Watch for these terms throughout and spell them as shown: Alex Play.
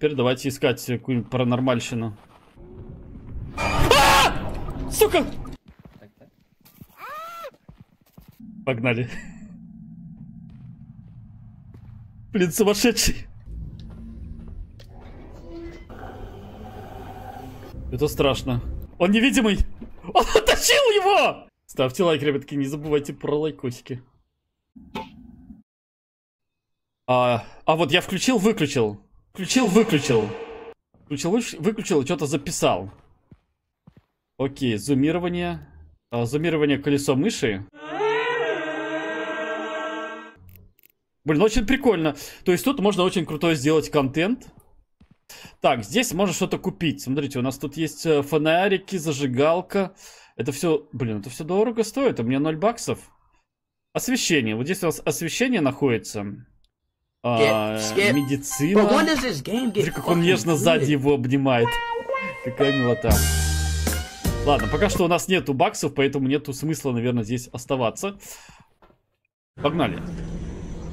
Теперь давайте искать какую-нибудь паранормальщину. Сука! Погнали. Блин, сумасшедший. Это страшно. Он невидимый. Он оттащил его! Ставьте лайк, ребятки, не забывайте про лайкосики. А вот я включил-выключил. Включил-выключил. Включил-выключил и что-то записал. Окей, зумирование. Зумирование колесо мыши. Блин, очень прикольно. То есть тут можно очень крутой сделать контент. Так, здесь можно что-то купить. Смотрите, у нас тут есть фонарики, зажигалка. Это все, блин, это все дорого стоит. У меня 0 баксов. Освещение. Вот здесь у нас освещение находится. Медицина. Смотри, как он нежно сзади его обнимает. Какая милота. Ладно, пока что у нас нету баксов, поэтому нету смысла, наверное, здесь оставаться. Погнали.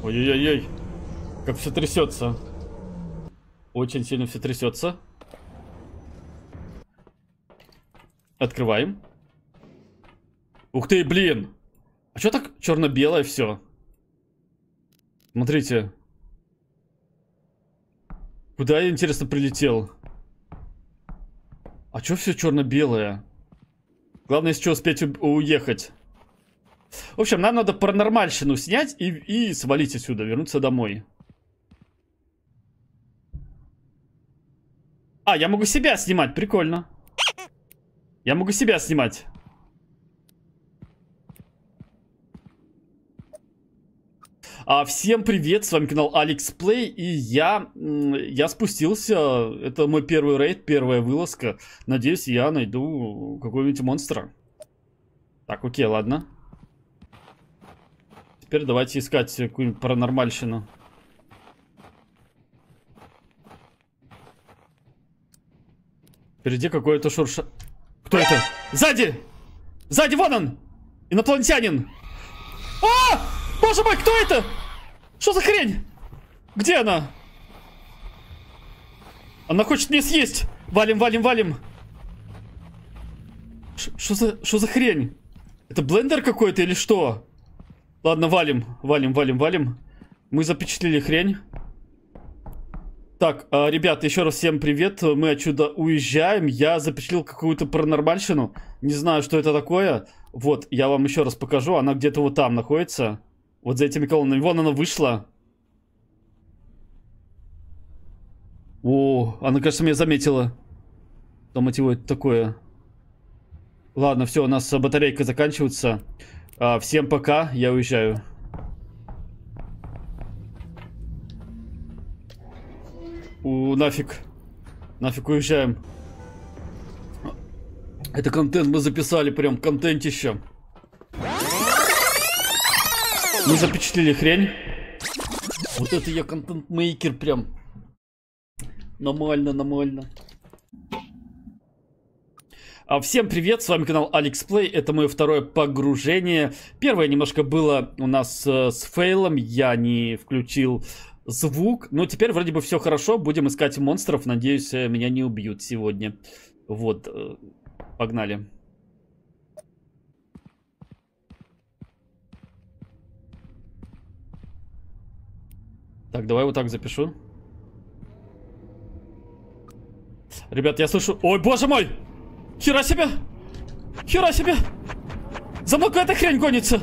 Ой-ой-ой-ой. Как все трясется. Очень сильно все трясется. Открываем. Ух ты, блин. А что так черно-белое все? Смотрите. Куда я, интересно, прилетел? А что все черно-белое? Главное, если что, успеть уехать. В общем, нам надо паранормальщину снять и свалить отсюда, вернуться домой. А, я могу себя снимать, прикольно. Я могу себя снимать. Всем привет, с вами канал Alex Play, и я спустился. Это мой первый рейд, первая вылазка. Надеюсь, я найду какого-нибудь монстра. Так, окей, ладно. Теперь давайте искать какую-нибудь паранормальщину. Впереди какое-то шурша... Кто это? Сзади! Сзади, вон он! Инопланетянин! А! Боже мой, кто это? Что за хрень? Где она? Она хочет меня съесть! Валим, валим, валим! Что за хрень? Это блендер какой-то или что? Ладно, валим, валим, валим, валим. Мы запечатлели хрень. Так, ребята, еще раз всем привет. Мы отсюда уезжаем. Я запечатлел какую-то паранормальщину. Не знаю, что это такое. Вот, я вам еще раз покажу. Она где-то вот там находится. Вот за этими колоннами. Вон она вышла. О, она, кажется, меня заметила. Там эти вот такое. Ладно, все, у нас батарейка заканчивается. Всем пока, я уезжаю. Нафиг. Нафиг уезжаем. Это контент мы записали, прям контентище. Мы запечатлели хрень. Вот это я контент-мейкер прям. Нормально, нормально. Всем привет, с вами канал Alex Play, это мое второе погружение. Первое немножко было у нас с фейлом, я не включил звук. Но теперь вроде бы все хорошо, будем искать монстров, надеюсь, меня не убьют сегодня. Вот, погнали. Так, давай вот так запишу. Ребят, я слышу... Ой, боже мой! Хера себе! Хера себе! За мной какая-то хрень гонится!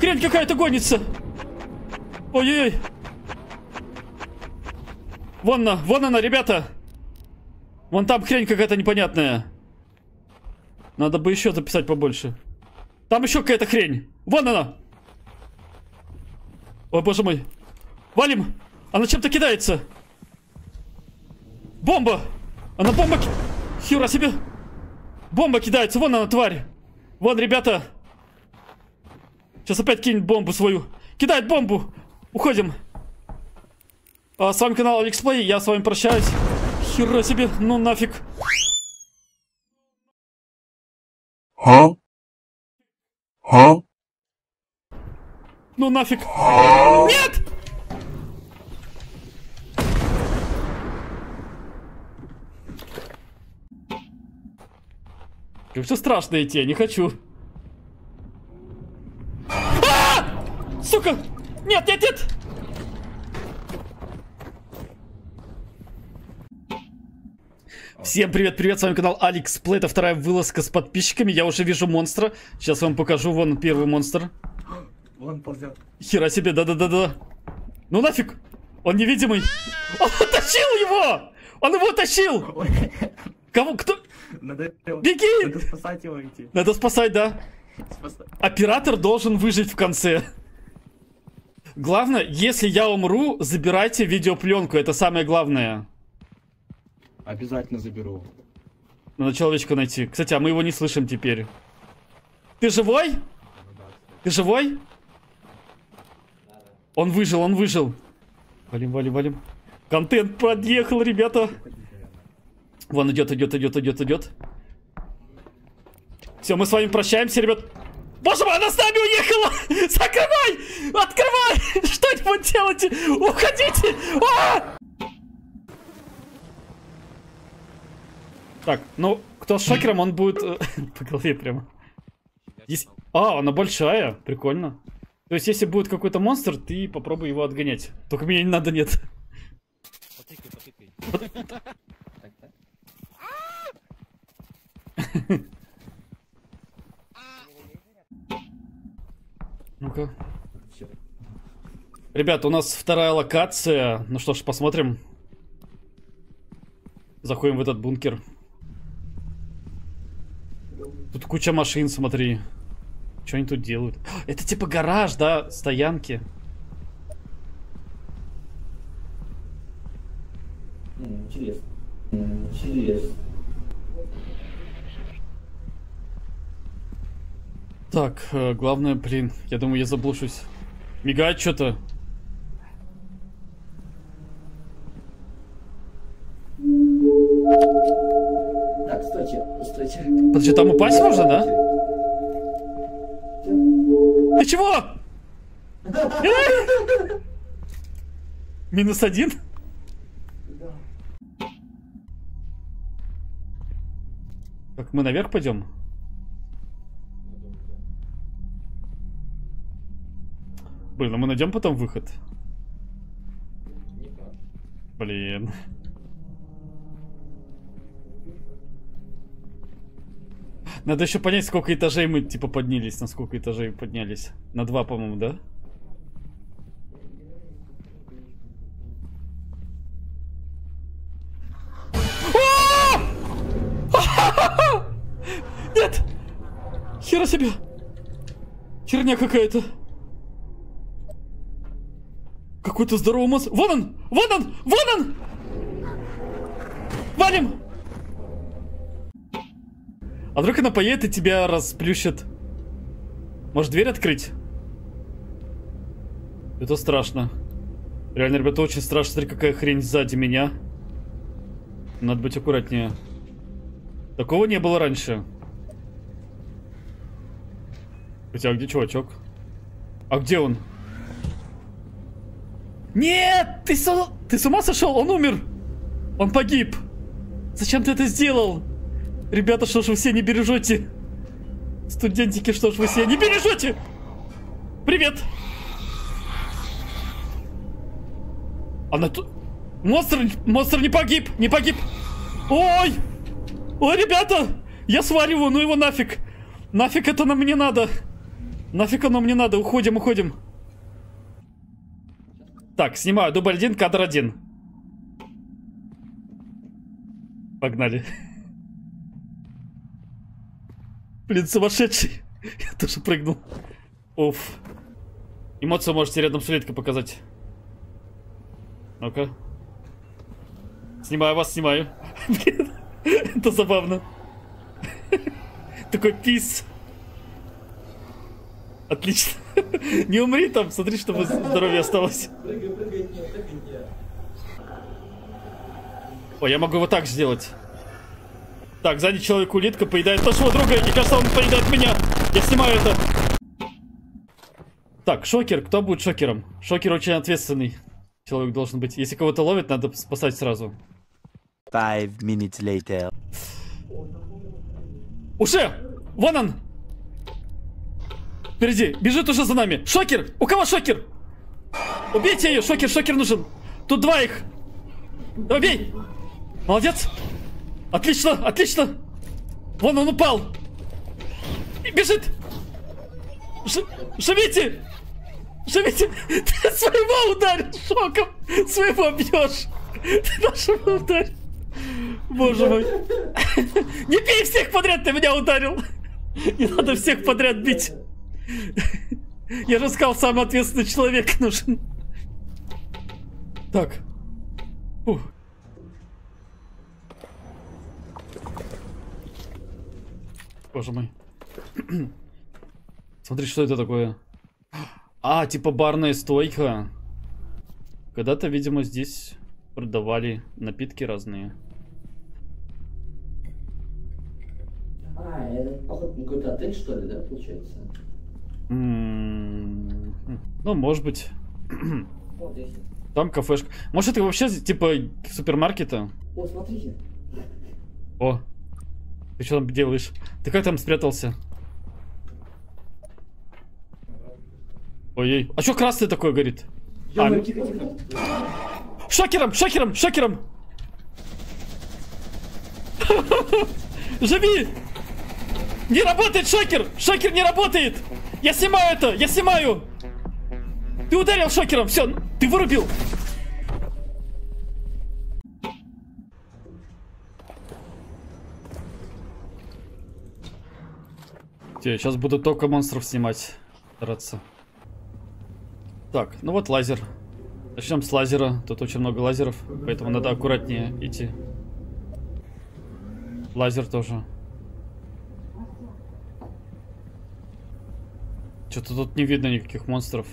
Хрень какая-то гонится! Ой-ой-ой! Вон она, ребята! Вон там хрень какая-то непонятная. Надо бы еще записать побольше. Там еще какая-то хрень! Вон она! Ой, боже мой! Валим! Она чем-то кидается! Бомба! Она бомба... Хера себе! Бомба кидается, вон она, тварь. Вон, ребята. Сейчас опять кинет бомбу свою. Кидает бомбу. Уходим. С вами канал Alex Play, я с вами прощаюсь. Хера себе, ну нафиг. Ну нафиг. Нет! Все страшно идти, я не хочу. А-а-а! Сука! Нет, нет, нет! Всем привет-привет, с вами канал Alex Play, это вторая вылазка с подписчиками. Я уже вижу монстра. Сейчас вам покажу, вон первый монстр. Вон ползет. Хера себе, да-да-да-да. Ну нафиг, он невидимый. Он тащил его! Он его тащил! Кого, кто? Беги! Надо спасать его идти. Надо спасать, да. Оператор должен выжить в конце. Главное, если я умру, забирайте видеопленку, это самое главное. Обязательно заберу. Надо человечка найти. Кстати, а мы его не слышим теперь. Ты живой? Ты живой? Он выжил, он выжил. Валим, валим, валим. Контент подъехал, ребята. Вон идет, идет, идет, идет, идет. Все, мы с вами прощаемся, ребят. Боже мой, она с нами уехала! Закрывай! Открывай! Что-нибудь делайте! Уходите! А! Так, ну, кто с шокером, он будет по голове прямо. Здесь... А, она большая, прикольно. То есть, если будет какой-то монстр, ты попробуй его отгонять. Только меня не надо, нет. Потыкай, потыкай. Ну-ка. Ребят, у нас вторая локация. Ну что ж, посмотрим. Заходим в этот бункер. Тут куча машин, смотри. Что они тут делают? Это типа гараж, да? Стоянки. Интересно. Интересно. Так, главное, блин, я думаю, я заблушусь. Мигает что-то. Так, стойте, стойте. Подожди, там упасть можно, да? Ты чего? -1? Так, мы наверх пойдем? Блин, а мы найдем потом выход? Блин. Надо еще понять, сколько этажей мы типа поднялись, на сколько этажей поднялись. На 2, по-моему, да? Нет! Хера себе! Херня какая-то! Какой-то здоровый монстр. Вон он! Вон он! Вон он! Валим! А вдруг она поедет и тебя расплющит? Может, дверь открыть? Это страшно. Реально, ребята, очень страшно. Смотри, какая хрень сзади меня. Надо быть аккуратнее. Такого не было раньше. Хотя, а где чувачок? А где он? Нет! Ты с ума сошел? Он умер! Он погиб! Зачем ты это сделал? Ребята, что ж вы все не бережете? Студентики, что ж вы все не бережете? Привет! Она тут... Монстр не погиб! Не погиб! Ой! Ой, ребята! Я свариваю, ну его нафиг! Нафиг это нам не надо! Нафиг оно мне надо! Уходим, уходим! Так, снимаю. Дубль 1, кадр 1. Погнали. Блин, сумасшедший. Я тоже прыгнул. Уф. Эмоцию можете рядом с улиткой показать. Ну-ка. Снимаю вас, снимаю. Блин, это забавно. Такой пис. Отлично. Не умри там, смотри, чтобы здоровье осталось. О, я могу вот так сделать. Так, сзади человек-улитка поедает нашего друга. Мне кажется, он поедает меня. Я снимаю это. Так, шокер. Кто будет шокером? Шокер очень ответственный. Человек должен быть. Если кого-то ловит, надо спасать сразу. 5 minutes later. Уже! Вон он! Впереди! Бежит уже за нами! Шокер! У кого шокер? Убейте ее! Шокер! Шокер нужен! Тут два их! Убей! Молодец! Отлично! Отлично! Вон он упал! И бежит! Живите! Живите! Ты своего ударишь шоком! Своего бьешь! Ты нашего ударишь! Боже мой! Не бей всех подряд, ты меня ударил! Не надо всех подряд бить! Я же сказал, самый ответственный человек нужен. Так. Фух. Боже мой. Смотри, что это такое. А, типа барная стойка. Когда-то, видимо, здесь продавали напитки разные. А, это, походу, какой-то отель, что ли, да, получается? Ну, может быть. Там кафешка. Может, это вообще типа супермаркета? О, смотрите. О. Ты что там делаешь? Ты как там спрятался? Ой-ой. А что красный такой горит? А... Шокером, шокером, шокером! Живи! Не работает шокер! Шокер не работает! Я снимаю это! Я снимаю! Ты ударил шокером! Все, ты вырубил! Все, сейчас буду только монстров снимать. Стараться. Так, ну вот лазер. Начнем с лазера. Тут очень много лазеров, поэтому надо аккуратнее идти. Лазер тоже. Что-то тут не видно никаких монстров.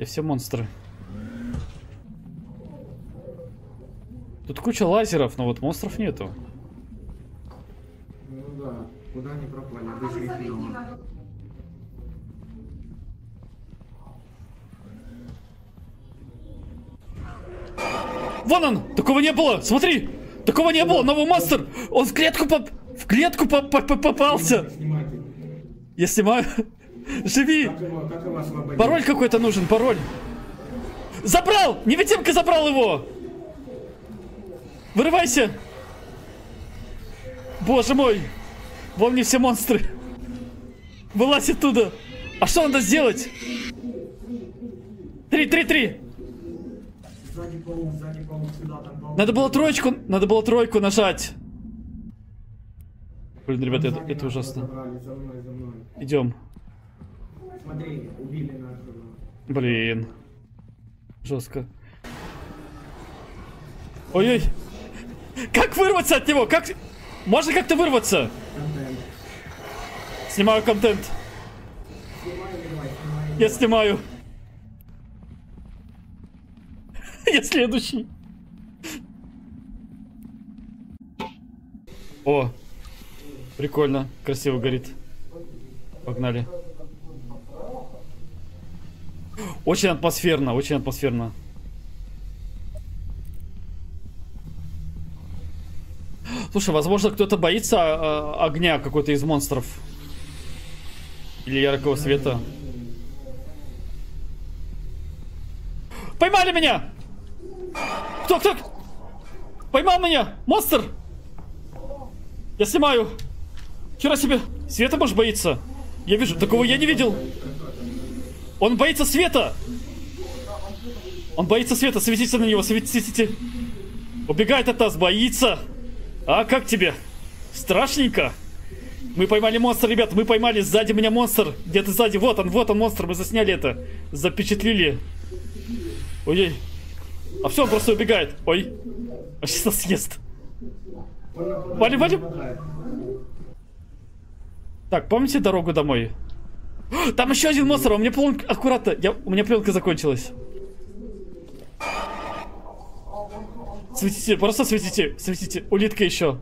И все монстры. Тут куча лазеров, но вот монстров нету. Ну да, куда они пропали? Даже их не было. Вон он! Такого не было! Смотри! Такого не было! Новый монстр! Он в клетку поп... В клетку попался! Я снимаю. Живи! Как его пароль какой-то нужен, пароль. Забрал! Невидимка забрал его! Вырывайся! Боже мой! Вон не все монстры! Вылазь оттуда! А что надо сделать? 3-3-3! Надо было тройку нажать! Блин, ребята, это ужасно. За мной. Идем. Смотри, убили нашего. Блин. Жестко. Ой-ой. Как вырваться от него? Как... Можно как-то вырваться? Контент. Снимаю контент. Снимай. Я снимаю. Я следующий. О. Прикольно, красиво горит. Погнали. Очень атмосферно, очень атмосферно. Слушай, возможно, кто-то боится огня, какой-то из монстров. Или яркого света. Поймали меня! Кто? Поймал меня! Монстр! Я снимаю! Хера себе! Света, может, боится? Я вижу, такого я не видел. Он боится света! Он боится света, светите на него, светите! Убегает от нас, боится! А как тебе? Страшненько! Мы поймали монстра, ребят, мы поймали, сзади меня монстр! Где-то сзади, вот он монстр, мы засняли это! Запечатлили! Ой-ой! А все, он просто убегает! Ой! А сейчас нас съест! Валим, валим! Так, помните дорогу домой? Там еще один монстр, у меня пленка... Аккуратно, у меня пленка закончилась. Светите, просто светите, светите. Улитка еще.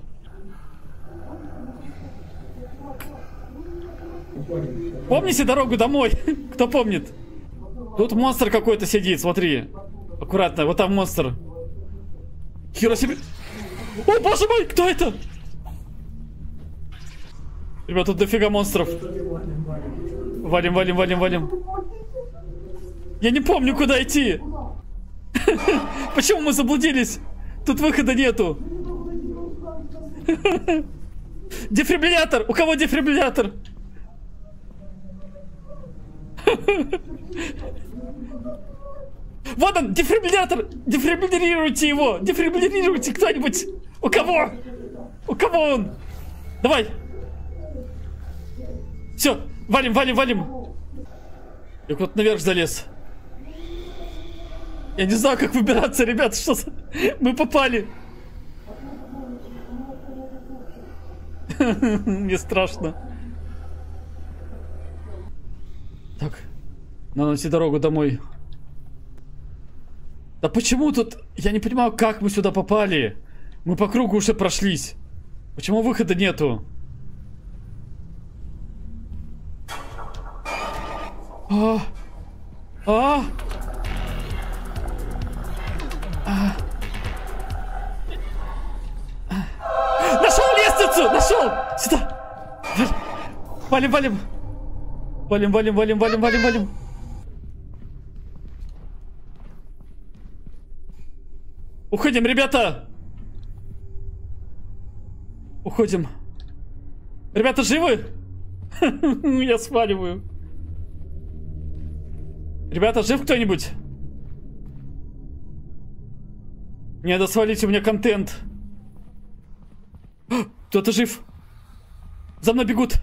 Помните дорогу домой? Кто помнит? Тут монстр какой-то сидит, смотри. Аккуратно, вот там монстр. Хера себе... О, боже мой, кто это? Ребят, тут дофига монстров. Валим, валим, валим, валим. Я не помню, куда идти. Почему мы заблудились? Тут выхода нету. Дефибриллятор! У кого дефибриллятор? Вот он, дефибриллятор! Дефибриллируйте его! Дефибриллируйте кто-нибудь! У кого? У кого он? Давай! Все, валим, валим, валим! Я куда-то наверх залез. Я не знаю, как выбираться, ребят, что за... Мы попали. Мне страшно. Так, надо найти дорогу домой. Да почему тут... Я не понимаю, как мы сюда попали. Мы по кругу уже прошлись. Почему выхода нету? Нашел лестницу! Нашел! Сюда! Валим, валим! Валим, валим, валим, валим, валим, валим! Уходим, ребята! Уходим. Ребята, живы? Я сваливаю. Ребята, жив кто-нибудь? Не надо свалить, у меня контент. Кто-то жив. За мной бегут.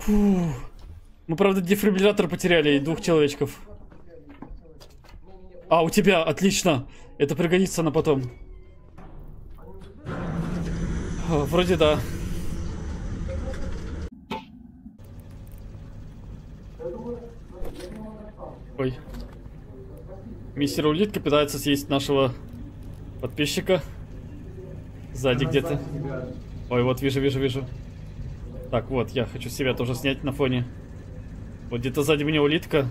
Фу. Мы, правда, дефибриллятор потеряли и двух человечков. А, у тебя, отлично. Это пригодится на потом. О, вроде да. Ой. Мистер Улитка пытается съесть нашего подписчика. Сзади где-то. Ой, вот вижу, вижу, вижу. Так, вот, я хочу себя тоже снять на фоне. Вот где-то сзади меня улитка.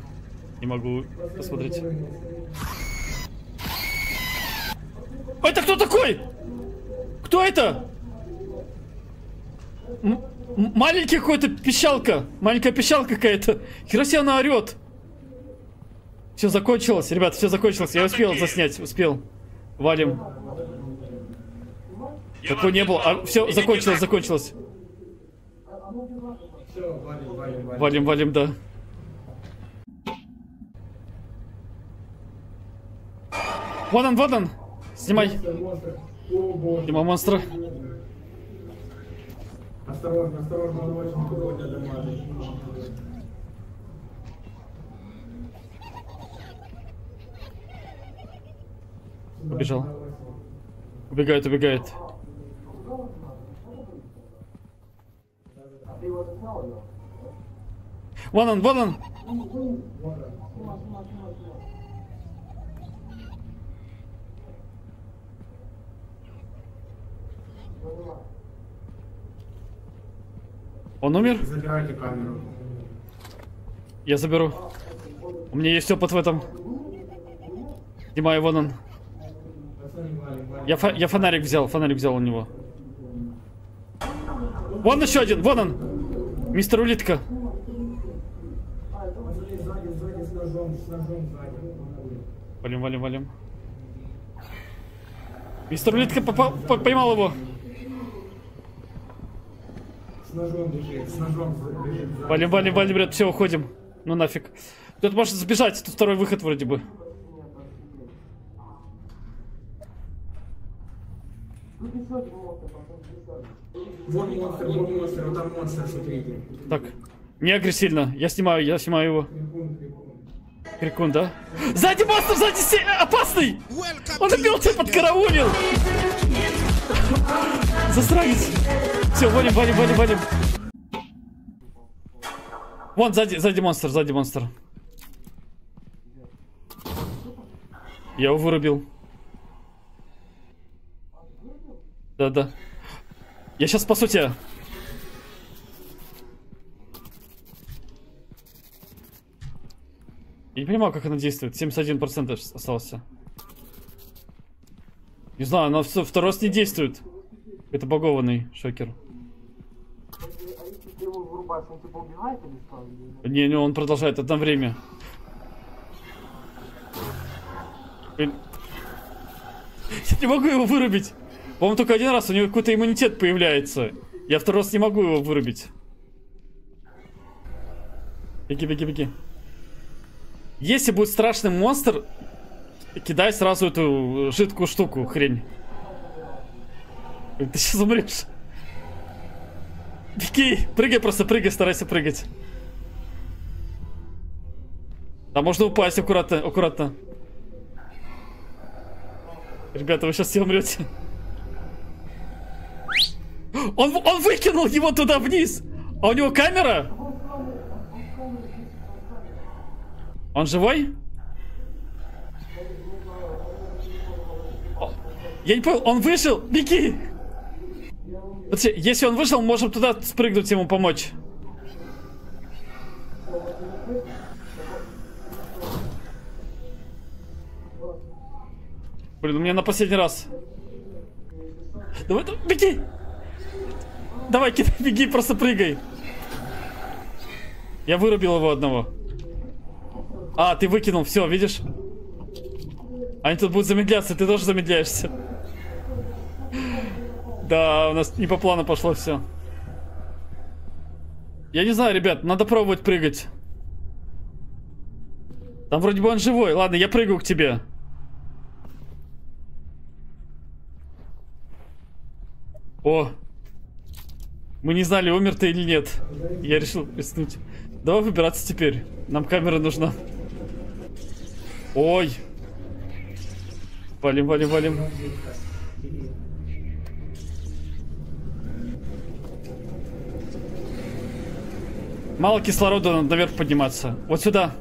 Не могу посмотреть. Это кто такой? Кто это? Маленький какой-то пищалка. Маленькая пищалка какая-то. Хера себе она орет. Все закончилось, ребят, все закончилось. Я успел заснять, успел. Валим. Такого не было. А, все, закончилось, закончилось. Валим, валим, да. Вон он, вон он. Снимай. Снимай монстра. Осторожно, осторожно, он очень крутит, это маленький. Убежал. Убегает, убегает. Вон он, вон он. Он умер? Забирайте камеру. Я заберу. У меня есть опыт в этом. Снимаю, вон он. Я фонарик взял у него. Вон еще один, вон он! Мистер Улитка. Валим, валим, валим. Мистер Улитка поймал его. С ножом бежит. Валим, валим, валим, ребят, все, уходим. Ну нафиг. Тут может сбежать, тут второй выход вроде бы. Вон монстр, вон монстр, вот там монстр, смотрите. Так, не агрессивно, я снимаю его. Крикун, да? Сзади монстр, сзади опасный! Он убил тебя, подкараулил! Засранец! Все, валим, валим, валим, валим. Вон, сзади, сзади монстр, сзади монстр. Я его вырубил. Да-да. Я сейчас спасу тебя. Я не понимаю, как она действует. 71% остался. Не знаю, она второй раз не действует. Это багованный шокер. Ты его вырубаешь, он тебя убивает или что? Не, не, он продолжает одно время. Блин. Я не могу его вырубить. По-моему, только один раз у него какой-то иммунитет появляется. Я второй раз не могу его вырубить. Беги, беги, беги. Если будет страшный монстр, кидай сразу эту жидкую штуку, хрень. Ты сейчас умрешь. Беги, прыгай, просто прыгай, старайся прыгать. Там можно упасть, аккуратно, аккуратно. Ребята, вы сейчас все умрете. Он выкинул его туда вниз. А у него камера? Он живой? Я не понял, он вышел? Беги! Если он вышел, можем туда спрыгнуть, ему помочь. Блин, у меня на последний раз. Давай, беги! Давай, кидай, беги, просто прыгай. Я вырубил его одного. А, ты выкинул, все, видишь? Они тут будут замедляться, ты тоже замедляешься. Да, у нас не по плану пошло все. Я не знаю, ребят, надо пробовать прыгать. Там вроде бы он живой. Ладно, я прыгаю к тебе. О. Мы не знали, умер ты или нет. Я решил рискнуть. Давай выбираться теперь. Нам камера нужна. Ой. Валим, валим, валим. Мало кислорода, надо наверх подниматься. Вот сюда.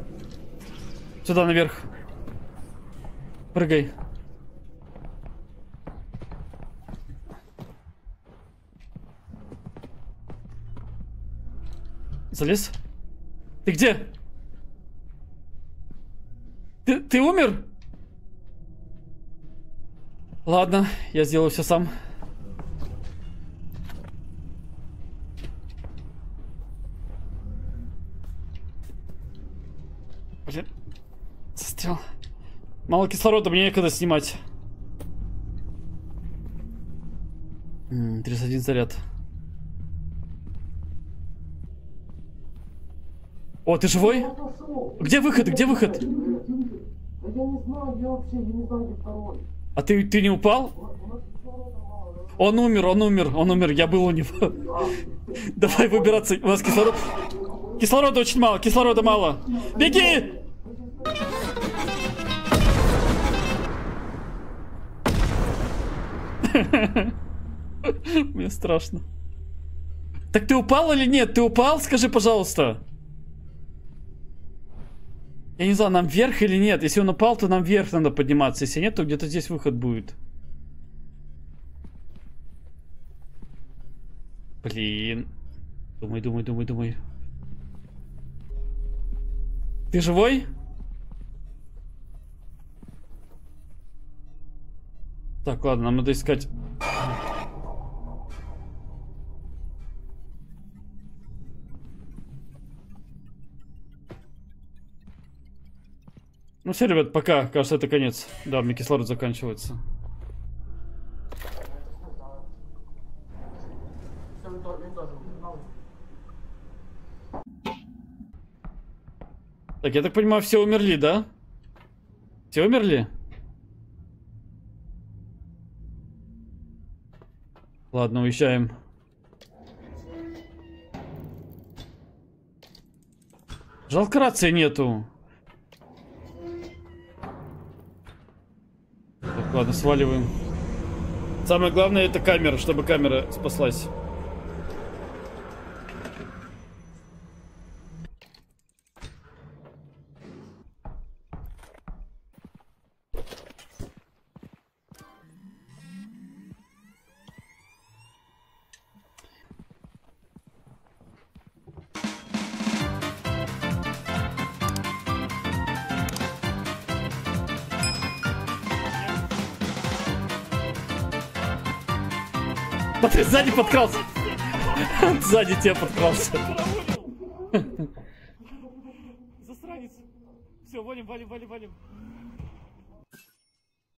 Сюда наверх. Прыгай. Залез. Ты где? Ты умер? Ладно, я сделаю все сам. Блин, застрял. Мало кислорода, мне некогда снимать. 31 заряд. О, ты живой? Где выход? Где выход? Я не знаю, я вообще не знаю, где второй. А ты не упал? Он умер, он умер, он умер. Я был у него. Давай выбираться. У нас кислород. Кислорода очень мало, кислорода мало. Беги! Мне страшно. Так ты упал или нет? Ты упал? Скажи, пожалуйста. Я не знаю, нам вверх или нет. Если он упал, то нам вверх надо подниматься. Если нет, то где-то здесь выход будет. Блин. Думай, думай, думай, думай. Ты живой? Так, ладно, нам надо искать. Ну все, ребят, пока. Кажется, это конец. Да, мне кислород заканчивается. Так, я так понимаю, все умерли, да? Все умерли? Ладно, уезжаем. Жалко, рации нету. Ладно, сваливаем. Самое главное это камера, чтобы камера спаслась. Смотри, сзади подкрался. Сзади тебя подкрался. Засранец. Все, валим, валим, валим, валим.